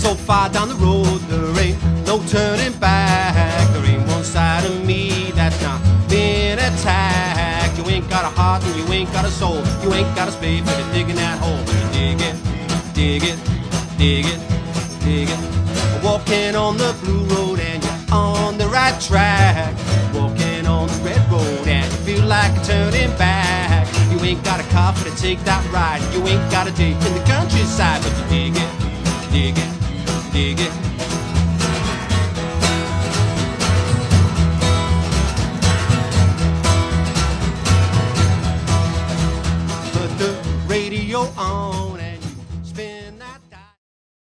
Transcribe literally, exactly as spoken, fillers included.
so far down the road, there ain't no turning back. There ain't one side of me that's not been attacked. You ain't got a heart and you ain't got a soul. You ain't got a space for you digging that hole. But you dig it, dig it, dig it, dig it. Walking on the blue road and you're on the right track. Walking on the red road and you feel like you're turning back. You ain't got a car for to take that ride. You ain't got a date in the countryside, but you dig it. Dig it, dig it. Put the radio on.